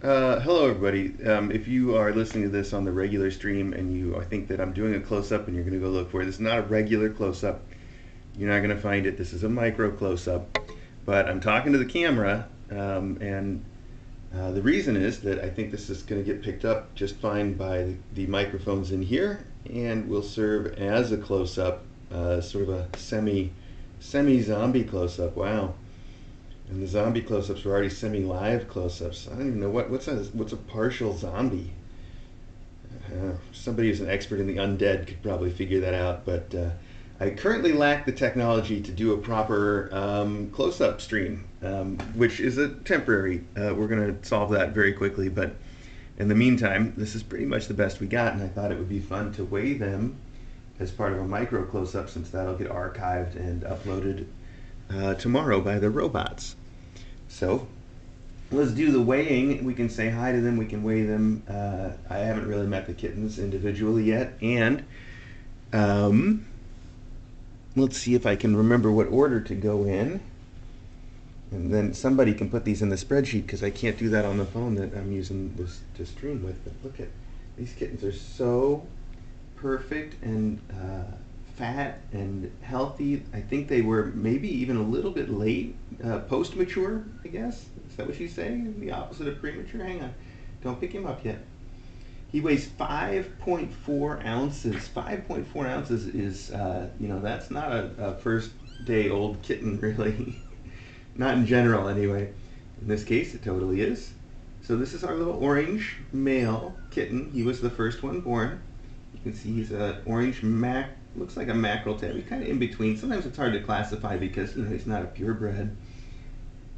Hello, everybody. If you are listening to this on the regular stream and you think that I'm doing a close-up and you're going to go look for it, this is not a regular close-up. You're not going to find it. This is a micro close-up. But I'm talking to the camera, the reason is that I think this is going to get picked up just fine by the microphones in here and will serve as a close-up, sort of a semi-zombie close-up. Wow. And the zombie close-ups were already semi-live close-ups. I don't even know what's a partial zombie. Somebody who's an expert in the undead could probably figure that out, but I currently lack the technology to do a proper close-up stream, which is a temporary. We're going to solve that very quickly, but in the meantime, this is pretty much the best we got, and I thought it would be fun to weigh them as part of a micro close-up, since that'll get archived and uploaded tomorrow by the robots. So let's do the weighing. We can say hi to them, we can weigh them. I haven't really met the kittens individually yet, and let's see if I can remember what order to go in, and then somebody can put these in the spreadsheet, because I can't do that on the phone that I'm using this to stream with. But look at these kittens, are so perfect and fat and healthy. I think they were maybe even a little bit late, post-mature, I guess. Is that what you say? The opposite of premature? Hang on. Don't pick him up yet. He weighs 5.4 ounces. 5.4 ounces is, that's not a first-day-old kitten, really. Not in general, anyway. In this case, it totally is. So this is our little orange male kitten. He was the first one born. You can see he's an orange mac. Looks like a mackerel tabby, kind of in between. Sometimes it's hard to classify because, he's not a purebred.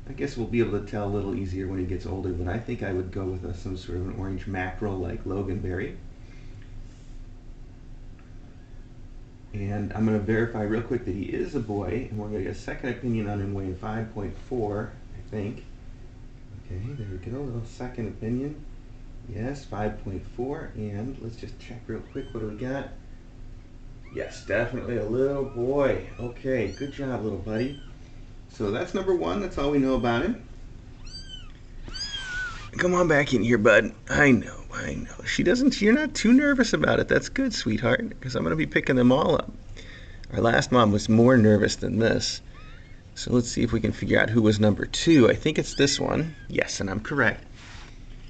I guess we'll be able to tell a little easier when he gets older, but I think I would go with some sort of an orange mackerel like Loganberry. And I'm going to verify real quick that he is a boy, and we're going to get a second opinion on him weighing 5.4, I think. Okay, there we go, a little second opinion. Yes, 5.4, and let's just check real quick, what do we got? Yes, definitely a little boy. Okay, good job, little buddy. So that's number one. That's all we know about him. Come on back in here, bud. I know. You're not too nervous about it. That's good, sweetheart, because I'm going to be picking them all up. Our last mom was more nervous than this. So let's see if we can figure out who was number two. I think it's this one. Yes, and I'm correct.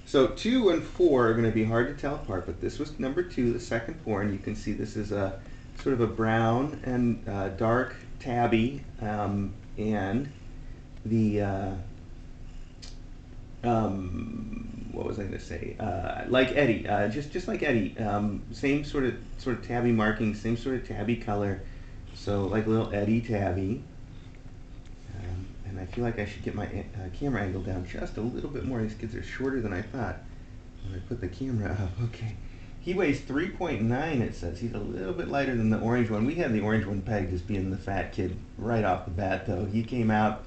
So 2 and 4 are going to be hard to tell apart, but this was number 2, the second born. You can see this is a sort of a brown and dark tabby, and the what was I going to say? Like Eddie, just like Eddie, same sort of tabby marking, same sort of tabby color, so like little Eddie tabby. And I feel like I should get my camera angle down just a little bit more. These kids are shorter than I thought when I put the camera up. Okay. He weighs 3.9, it says. He's a little bit lighter than the orange one. We had the orange one pegged as being the fat kid right off the bat, though. He came out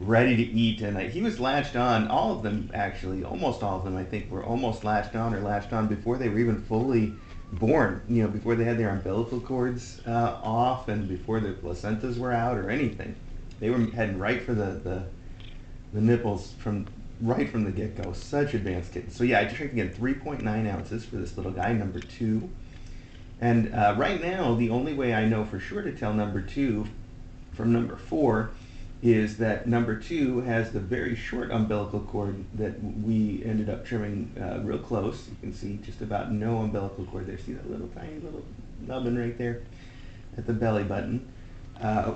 ready to eat, and he was latched on. All of them, actually, almost all of them, I think, were almost latched on or latched on before they were even fully born, before they had their umbilical cords off and before their placentas were out or anything. They were heading right for the nipples from the get-go. Such advanced kittens. So yeah, I checked again, 3.9 ounces for this little guy, number 2. And right now, the only way I know for sure to tell number 2 from number 4 is that number 2 has the very short umbilical cord that we ended up trimming real close. You can see just about no umbilical cord there. See that little tiny little nubbin right there at the belly button.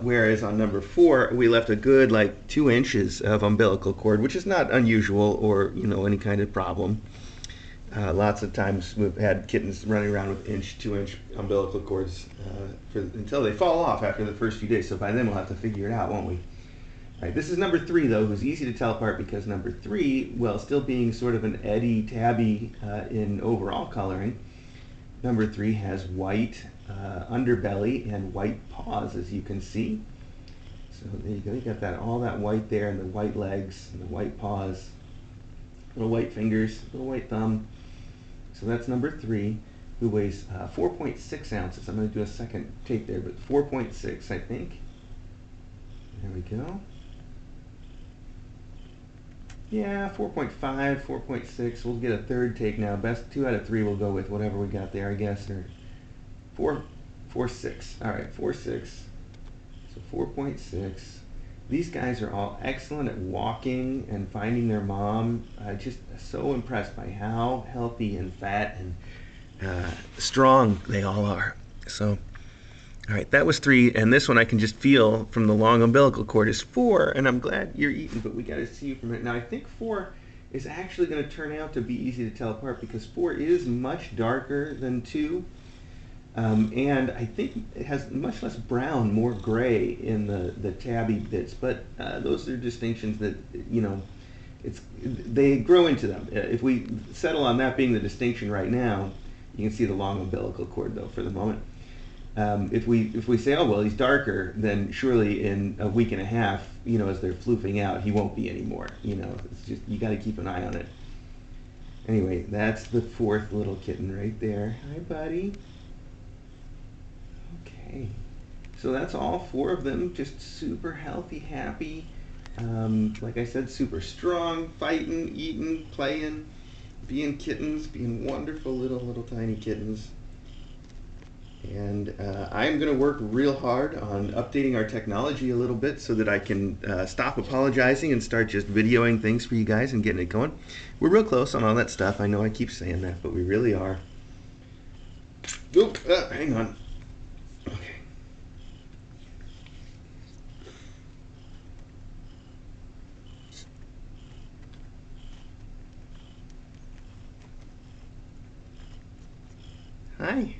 Whereas on number 4, we left a good 2 inches of umbilical cord, which is not unusual or any kind of problem. Lots of times we've had kittens running around with 1-2 inch umbilical cords until they fall off after the first few days. So by then we'll have to figure it out, won't we? All right, this is number 3, though, who's easy to tell apart because number 3, well, still being sort of an Eddie tabby in overall coloring, number 3 has white underbelly and white paws, as you can see. So there you go, you got all that white there, and the white legs and the white paws, little white fingers, little white thumb. So that's number 3, who weighs 4.6 ounces. I'm going to do a second take there, but 4.6, I think. There we go. Yeah, 4.5, 4.6. We'll get a third take now. Best 2 out of 3 we'll go with whatever we got there, I guess. Or 4.6. All right, 4.6. So 4.6. These guys are all excellent at walking and finding their mom. I'm just so impressed by how healthy and fat and strong they all are. So, all right, that was 3. And this one I can just feel from the long umbilical cord is 4. And I'm glad you're eating, but we got to see you from it. Now, I think 4 is actually going to turn out to be easy to tell apart because 4 is much darker than 2. And I think it has much less brown, more gray in the tabby bits. But those are distinctions that, you know, they grow into them. If we settle on that being the distinction right now, you can see the long umbilical cord, though, for the moment. If we say, oh, well, he's darker, then surely in a week and a half, you know, as they're floofing out, he won't be anymore. You know, it's just, you got to keep an eye on it. Anyway, that's the 4th little kitten right there. Hi, buddy. Okay, so that's all 4 of them, just super healthy, happy, like I said, super strong, fighting, eating, playing, being kittens, being wonderful little tiny kittens. And I'm going to work real hard on updating our technology a little bit so that I can stop apologizing and start just videoing things for you guys and getting it going. We're real close on all that stuff. I know I keep saying that, but we really are. Oop, hang on. Hi.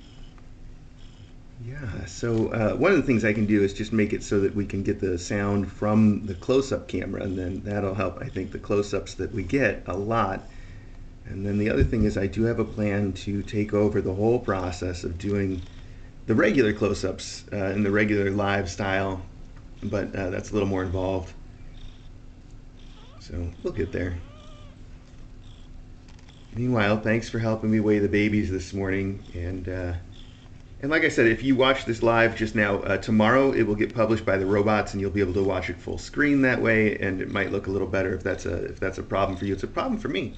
Yeah, so one of the things I can do is just make it so that we can get the sound from the close-up camera, and then that'll help, I think, the close-ups that we get a lot. And then the other thing is I do have a plan to take over the whole process of doing the regular close-ups in the regular live style, but that's a little more involved. So we'll get there. Meanwhile, thanks for helping me weigh the babies this morning, and like I said, if you watch this live just now, tomorrow it will get published by the robots, and you'll be able to watch it full screen that way, and it might look a little better if that's a problem for you. It's a problem for me.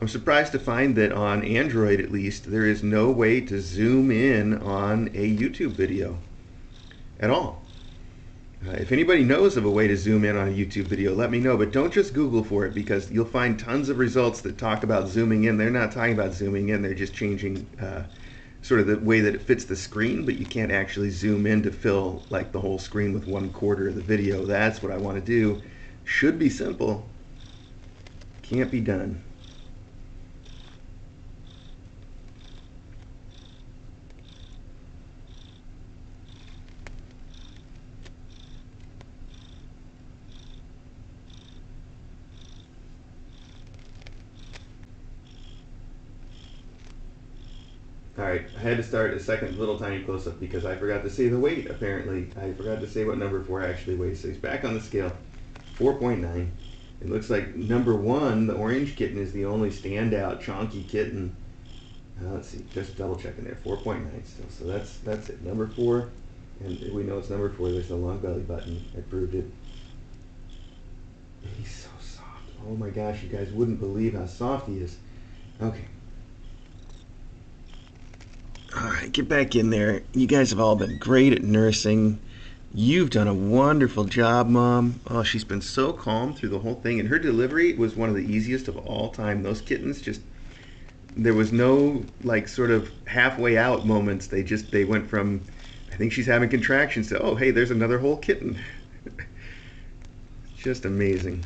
I'm surprised to find that on Android, at least, there is no way to zoom in on a YouTube video at all. If anybody knows of a way to zoom in on a YouTube video, let me know, but don't just Google for it, because you'll find tons of results that talk about zooming in. They're not talking about zooming in, they're just changing sort of the way that it fits the screen, but you can't actually zoom in to fill like the whole screen with 1/4 of the video. That's what I want to do. Should be simple. Can't be done. Alright, I had to start a second little tiny close-up because I forgot to say the weight, apparently. I forgot to say what number 4 actually weighs, so he's back on the scale. 4.9. It looks like number 1, the orange kitten, is the only standout chonky kitten. Let's see, just double-checking there. 4.9 still, so that's it. Number 4, and we know it's number 4. There's the long belly button. I proved it. He's so soft. Oh my gosh, you guys wouldn't believe how soft he is. Okay. All right, get back in there. You guys have all been great at nursing. You've done a wonderful job, Mom. Oh, she's been so calm through the whole thing, and her delivery was one of the easiest of all time. Those kittens just, there was no like sort of halfway out moments. They went from, I think she's having contractions, to, oh, hey, there's another whole kitten. Just amazing.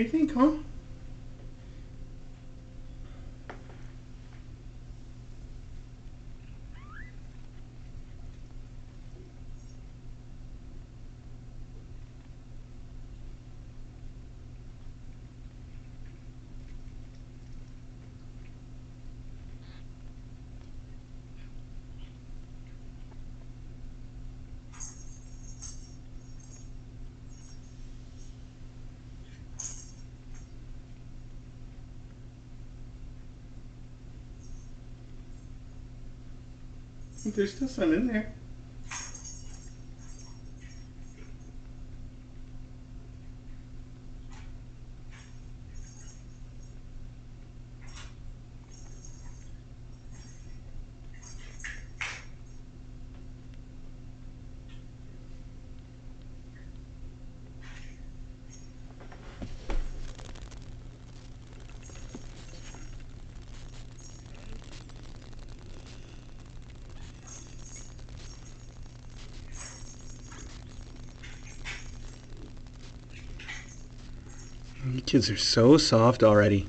What do you think, huh? There's still some in there. You kids are so soft already.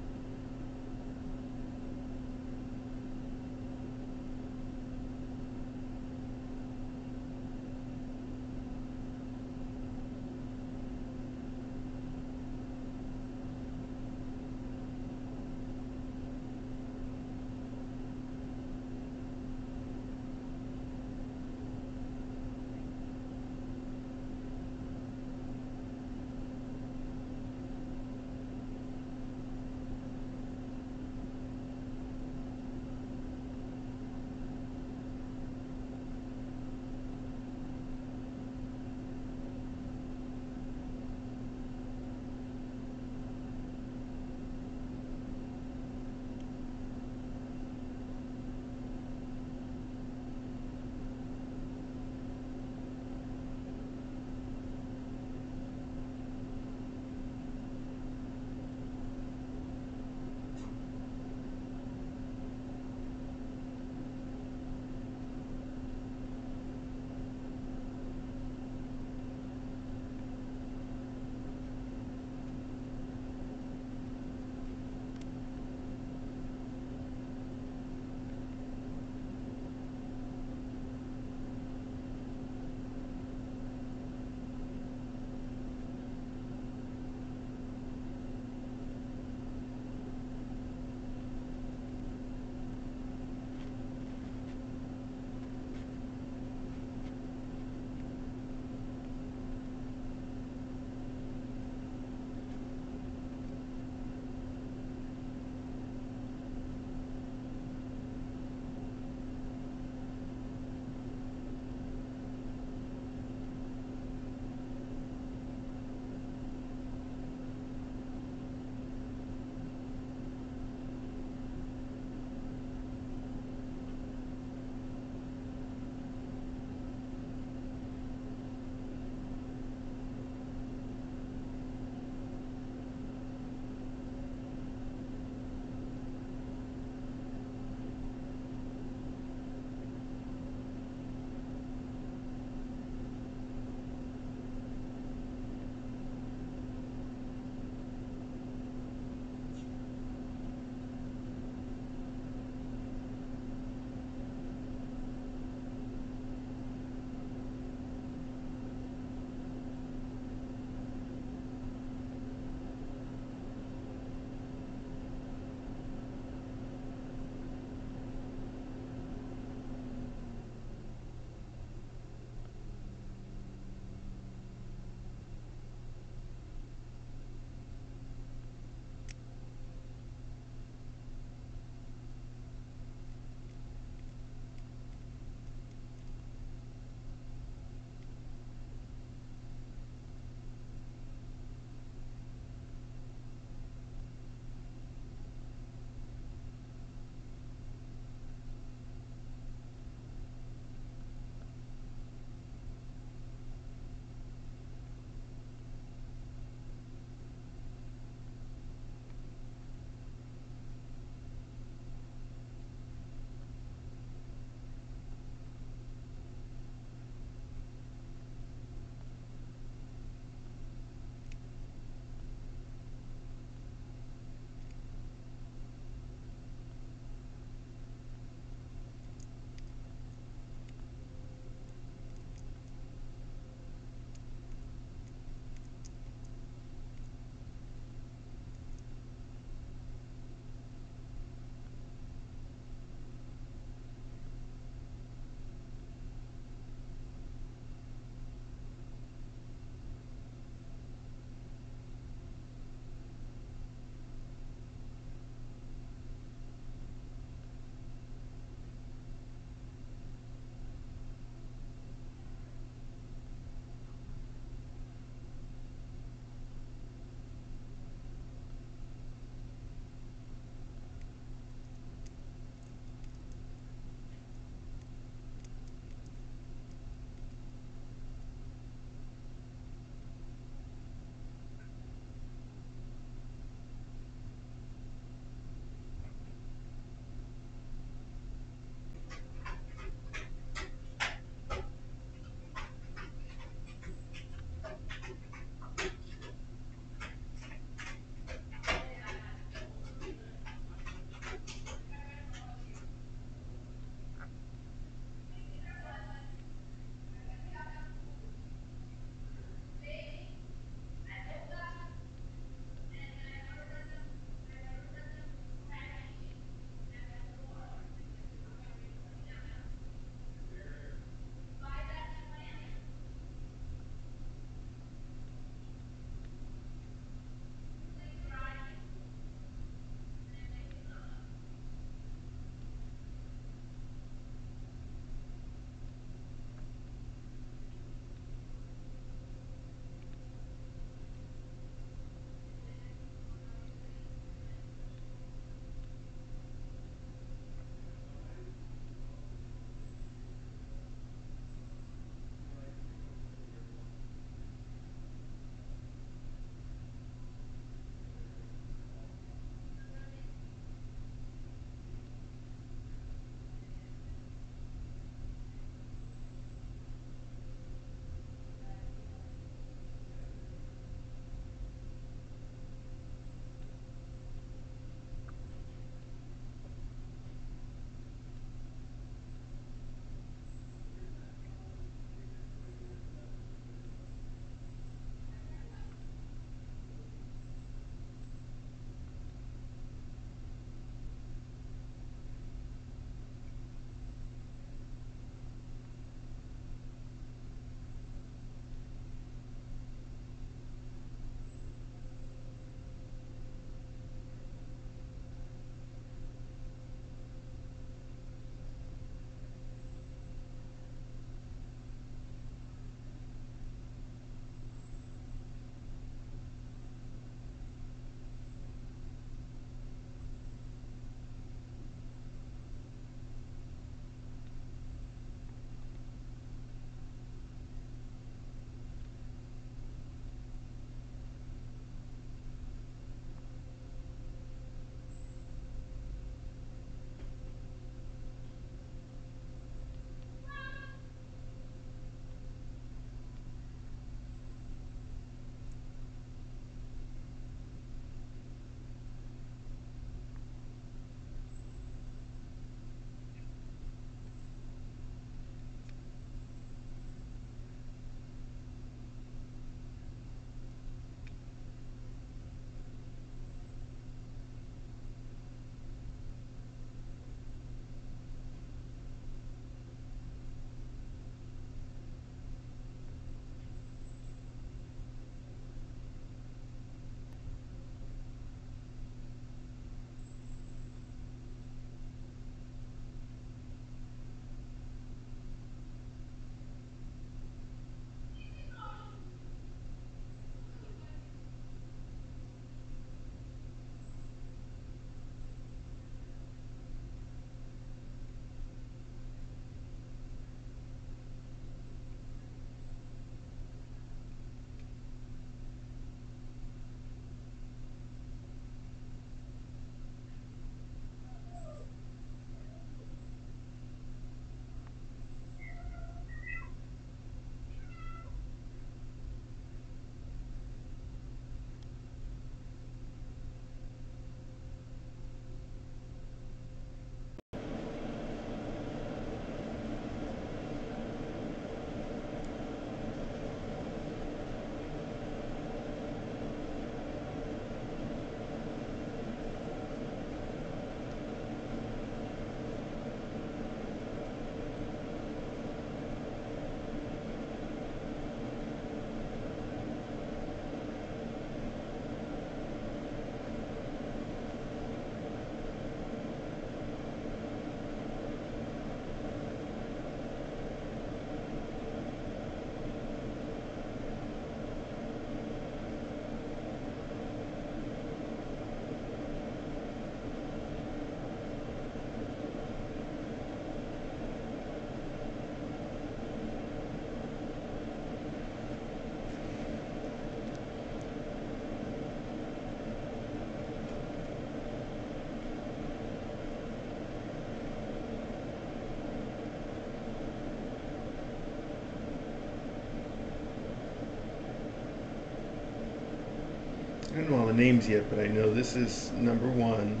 I don't know all the names yet, but I know this is number one,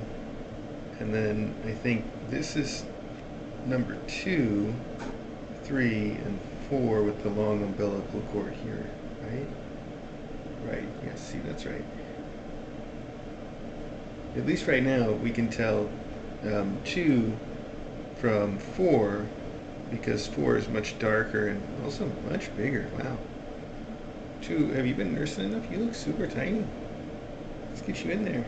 and then I think this is number 2, 3, and 4 with the long umbilical cord here, right? Right, yes, see, that's right. At least right now we can tell 2 from 4 because 4 is much darker and also much bigger. Wow. 2, have you been nursing enough? You look super tiny. Let's get you in there.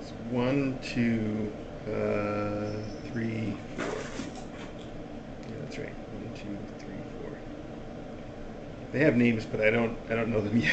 It's 1, 2, 3, 4. Yeah, that's right. 1, 2, 3, 4. They have names, but I don't know them yet.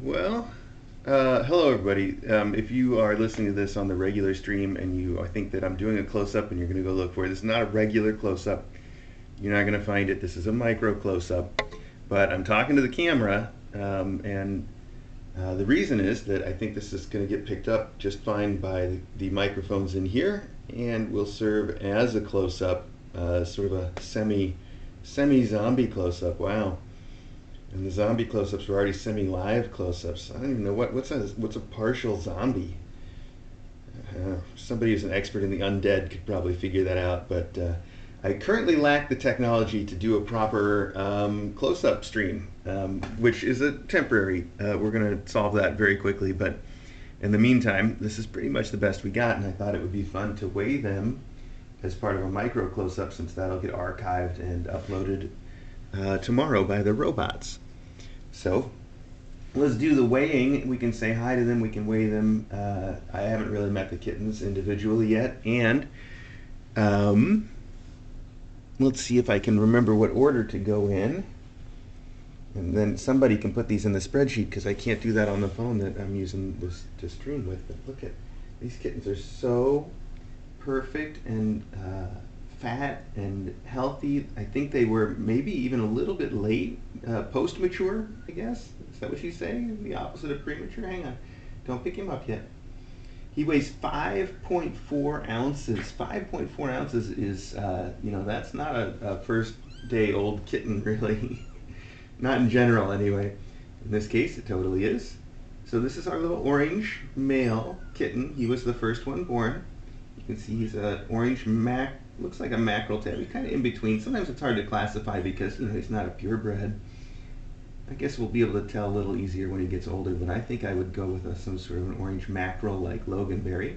Well, hello everybody. If you are listening to this on the regular stream and I think that I'm doing a close-up and you're going to go look for it, it's not a regular close-up. You're not going to find it. This is a micro close-up. But I'm talking to the camera, and the reason is that I think this is going to get picked up just fine by the microphones in here and will serve as a close-up sort of a semi-zombie close-up. Wow. And the zombie close-ups were already semi-live close-ups. I don't even know what's a partial zombie. Somebody who's an expert in the undead could probably figure that out, but I currently lack the technology to do a proper close-up stream, which is a temporary. We're going to solve that very quickly, but in the meantime, this is pretty much the best we got, and I thought it would be fun to weigh them as part of a micro close-up, since that'll get archived and uploaded tomorrow by the robots. So let's do the weighing. We can say hi to them, we can weigh them. I haven't really met the kittens individually yet, and let's see if I can remember what order to go in, and then somebody can put these in the spreadsheet, because I can't do that on the phone that I'm using this to stream with. But look at these kittens, are so perfect and fat and healthy. I think they were maybe even a little bit late, post-mature, I guess. Is that what she's saying? The opposite of premature? Hang on. Don't pick him up yet. He weighs 5.4 ounces. 5.4 ounces is, you know, that's not a first-day-old kitten, really. Not in general, anyway. In this case, it totally is. So this is our little orange male kitten. He was the first one born. You can see he's an orange mac. Looks like a mackerel tab. He's kind of in between. Sometimes it's hard to classify because, you know, he's not a purebred. I guess we'll be able to tell a little easier when he gets older, but I think I would go with some sort of an orange mackerel like Loganberry.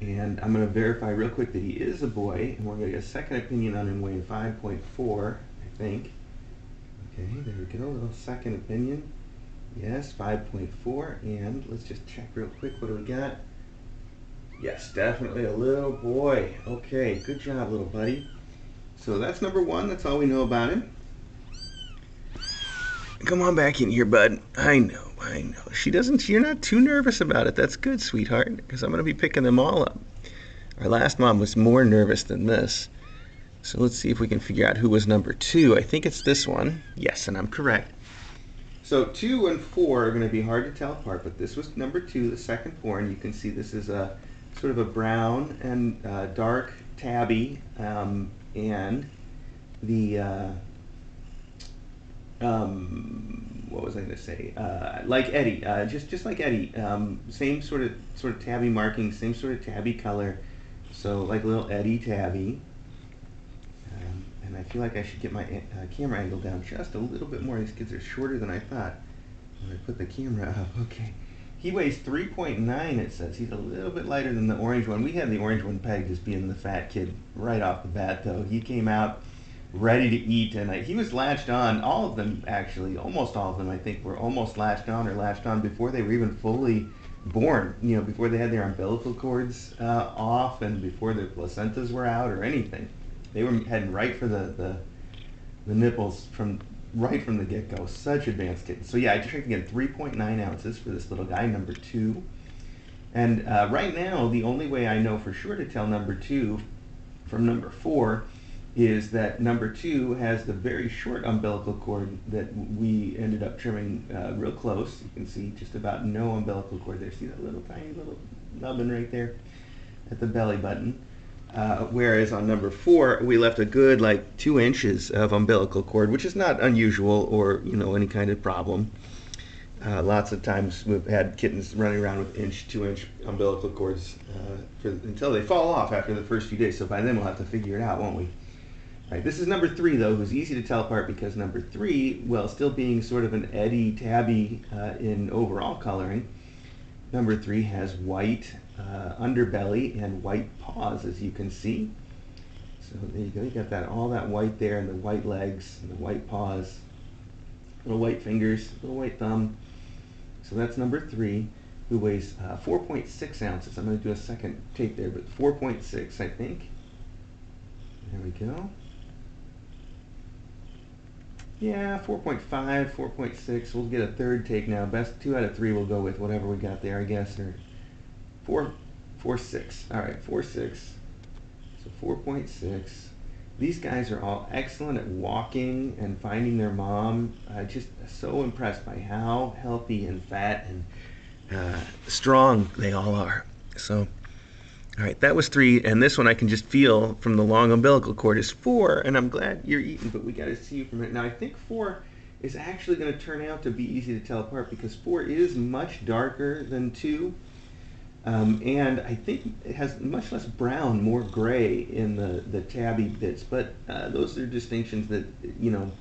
And I'm going to verify real quick that he is a boy, and we're going to get a second opinion on him weighing 5.4, I think. Okay, there we go, a little second opinion. Yes, 5.4, and let's just check real quick, what do we got? Yes, definitely a little boy. Okay, good job, little buddy. So that's number one. That's all we know about him. Come on back in here, bud. I know, I know. She doesn't. You're not too nervous about it. That's good, sweetheart, because I'm going to be picking them all up. Our last mom was more nervous than this. So let's see if we can figure out who was number two. I think it's this one. Yes, and I'm correct. So 2 and 4 are going to be hard to tell apart, but this was number 2, the second born. You can see this is a sort of a brown and dark tabby, and the what was I going to say? Like Eddie, just like Eddie, same sort of tabby marking, same sort of tabby color, so like little Eddie tabby. And I feel like I should get my camera angle down just a little bit more. These kids are shorter than I thought when I put the camera up. Okay. He weighs 3.9, it says. He's a little bit lighter than the orange one. We had the orange one pegged as being the fat kid right off the bat, though. He came out ready to eat, and he was latched on. All of them, actually, almost all of them, I think, were almost latched on or latched on before they were even fully born, you know, before they had their umbilical cords off and before their placentas were out or anything. They were heading right for the nipples right from the get-go. Such advanced kittens. So yeah, I checked again, 3.9 ounces for this little guy, number 2. And right now, the only way I know for sure to tell number 2 from number 4 is that number 2 has the very short umbilical cord that we ended up trimming real close. You can see just about no umbilical cord there. See that little tiny little nubbin right there at the belly button. Whereas on number 4, we left a good, like, 2 inches of umbilical cord, which is not unusual or, you know, any kind of problem. Lots of times we've had kittens running around with inch, 2-inch umbilical cords until they fall off after the first few days. So by then we'll have to figure it out, won't we? All right, this is number 3, though, who's easy to tell apart because number 3, well, still being sort of an Eddie tabby in overall coloring, number 3 has white underbelly and white paws, as you can see. So there you go, you got that, all that white there, and the white legs and the white paws, little white fingers, little white thumb. So that's number 3, who weighs 4.6 ounces. I'm going to do a second take there, but 4.6, I think. There we go. Yeah, 4.5, 4.6. We'll get a third take now. Best 2 out of 3 we'll go with, whatever we got there, I guess, or 4.6. All right, 4.6. So 4.6. These guys are all excellent at walking and finding their mom. Just so impressed by how healthy and fat and strong they all are. So All right, that was 3, and this one I can just feel from the long umbilical cord is 4, and I'm glad you're eating, but we got to see from it. Now, I think 4 is actually going to turn out to be easy to tell apart because 4 is much darker than 2, and I think it has much less brown, more gray in the tabby bits, but those are distinctions that, you know,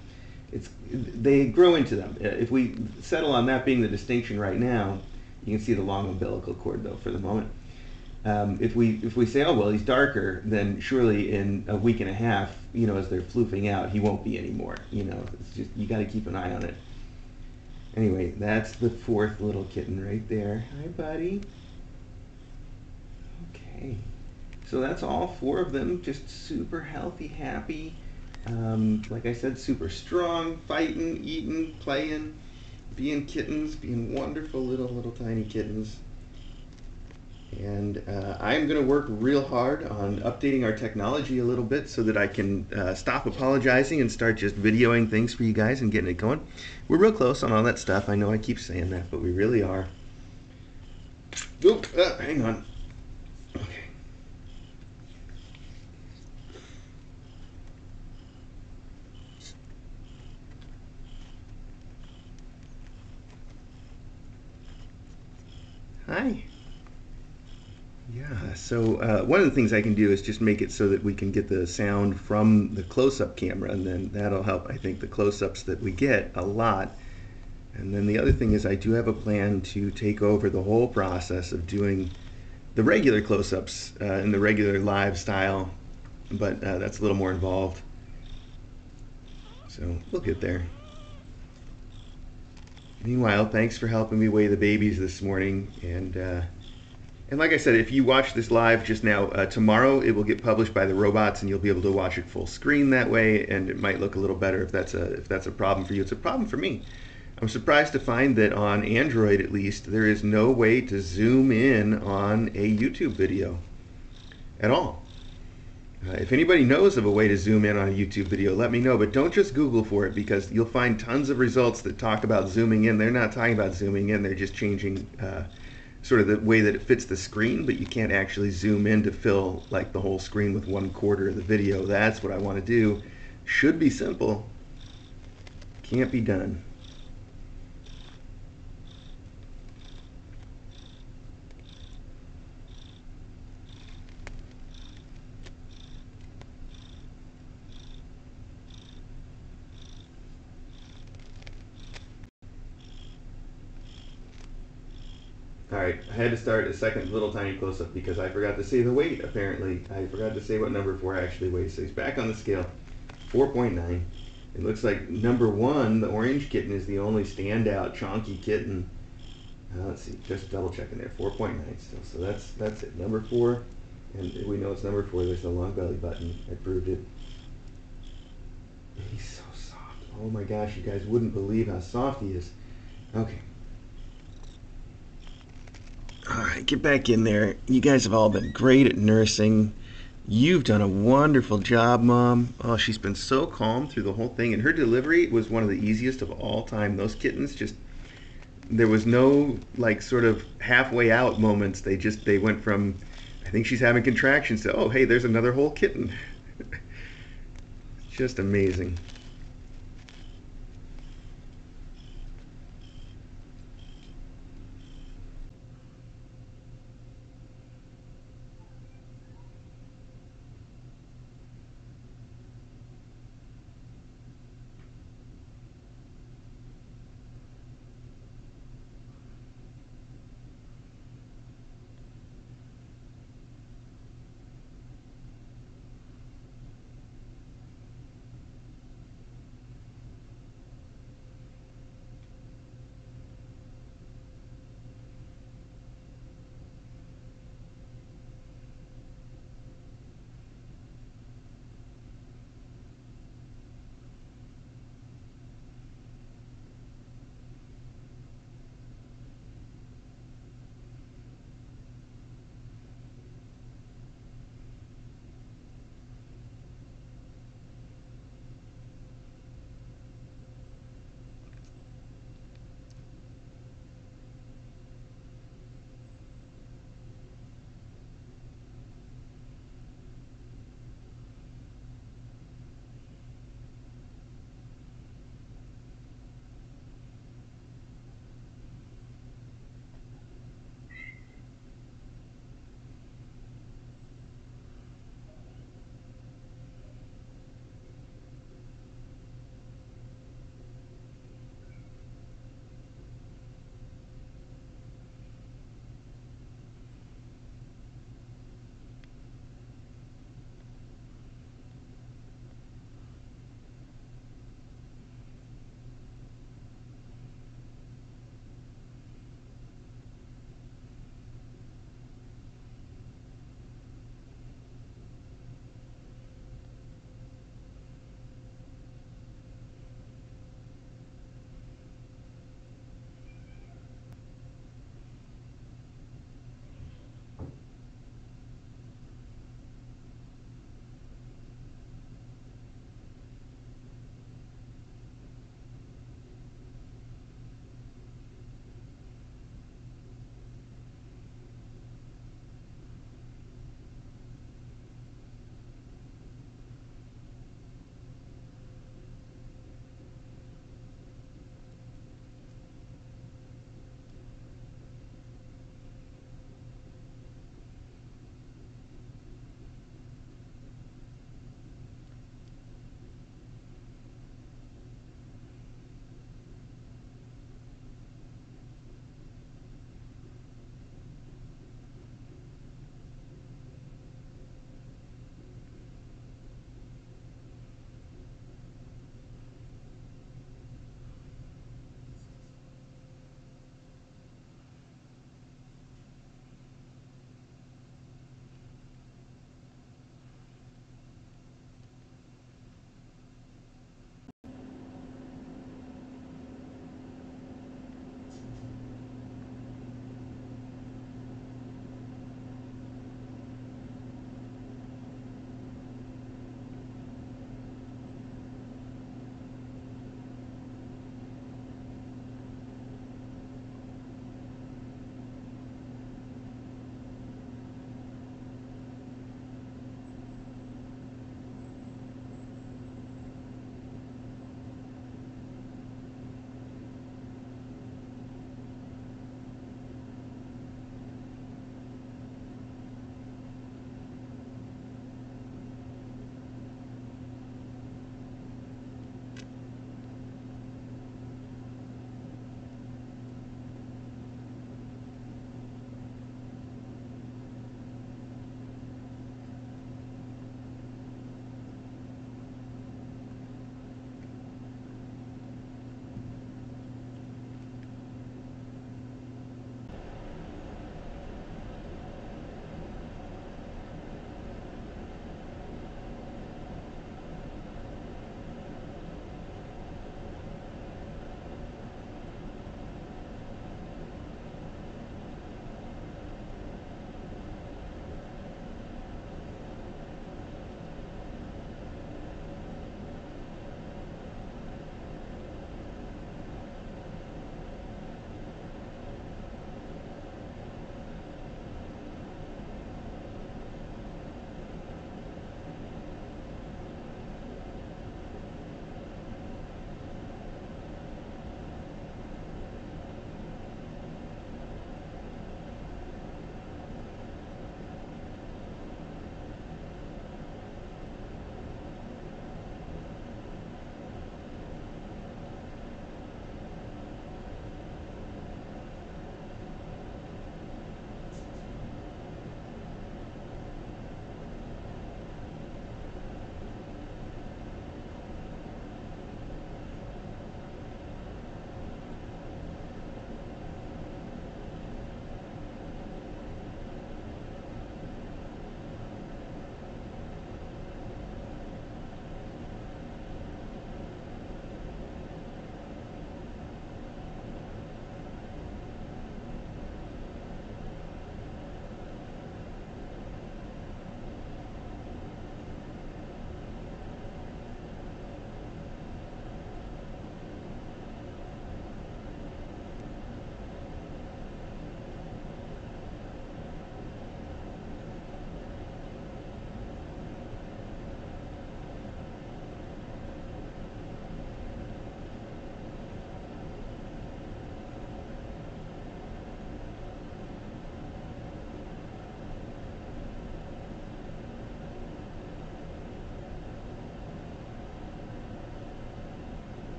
they grow into them. If we settle on that being the distinction right now, you can see the long umbilical cord, though, for the moment. If we say, oh, well, he's darker, then surely in a week and a half, you know, as they're floofing out, he won't be anymore. You know, it's just, you got to keep an eye on it. Anyway, that's the 4th little kitten right there. Hi, buddy. Okay. So that's all 4 of them, just super healthy, happy. Like I said, super strong, fighting, eating, playing, being kittens, being wonderful little tiny kittens. And I'm going to work real hard on updating our technology a little bit so that I can stop apologizing and start just videoing things for you guys and getting it going. We're real close on all that stuff. I know I keep saying that, but we really are. Oop, hang on. Okay. Hi. Yeah, so one of the things I can do is just make it so that we can get the sound from the close-up camera, and then that'll help, I think, the close-ups that we get a lot. And then the other thing is I do have a plan to take over the whole process of doing the regular close-ups in the regular live style, but that's a little more involved. So we'll get there. Meanwhile, thanks for helping me weigh the babies this morning, and like I said, if you watch this live just now, tomorrow it will get published by the robots, and you'll be able to watch it full screen that way. And it might look a little better if that's a problem for you. It's a problem for me. I'm surprised to find that on Android, at least, there is no way to zoom in on a YouTube video at all. If anybody knows of a way to zoom in on a YouTube video, let me know. But don't just Google for it, because you'll find tons of results that talk about zooming in. They're not talking about zooming in. They're just changing sort of the way that it fits the screen, but you can't actually zoom in to fill like the whole screen with 1/4 of the video. That's what I want to do. Should be simple. Can't be done. Alright, I had to start a second little tiny close-up because I forgot to say the weight, apparently. I forgot to say what number 4 actually weighs, so he's back on the scale, 4.9. It looks like number 1, the orange kitten, is the only standout chonky kitten. Let's see, just double-checking there, 4.9 still, so that's it, number 4. And we know it's number 4, there's the long belly button, I proved it. He's so soft, oh my gosh, you guys wouldn't believe how soft he is. Okay. All right, get back in there. You guys have all been great at nursing. You've done a wonderful job, Mom. Oh, she's been so calm through the whole thing, and her delivery was one of the easiest of all time. Those kittens just, there was no like sort of halfway out moments. They went from, I think she's having contractions, to, oh, hey, there's another whole kitten. Just amazing.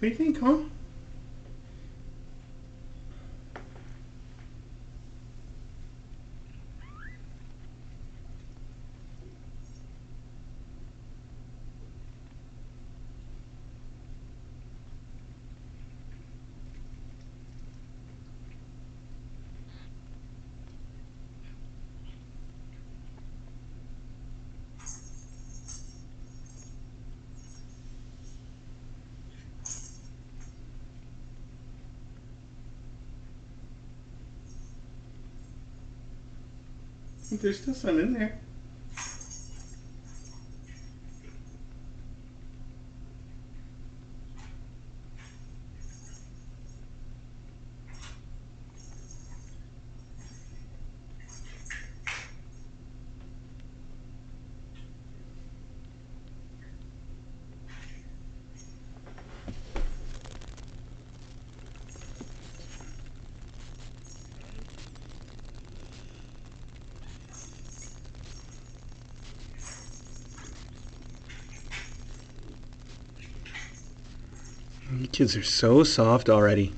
What do you think, huh? There's still some in there. You kids are so soft already.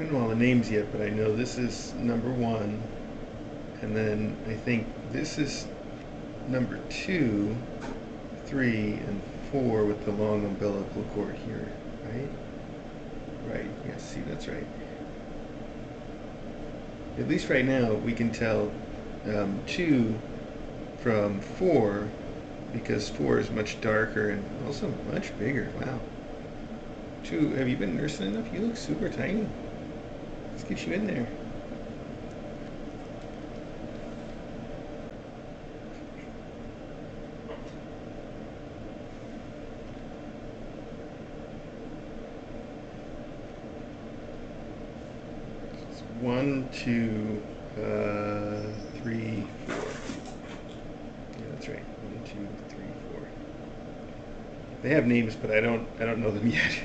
I don't know all the names yet, but I know this is number one, and then I think this is number 2, 3, and 4 with the long umbilical cord here, right? Right, yes, see, that's right. At least right now we can tell 2 from 4 because 4 is much darker and also much bigger. Wow. 2, have you been nursing enough? You look super tiny. Let's get you in there. It's 1, 2, 3, 4. Yeah, that's right. 1, 2, 3, 4. They have names, but I don't know them yet.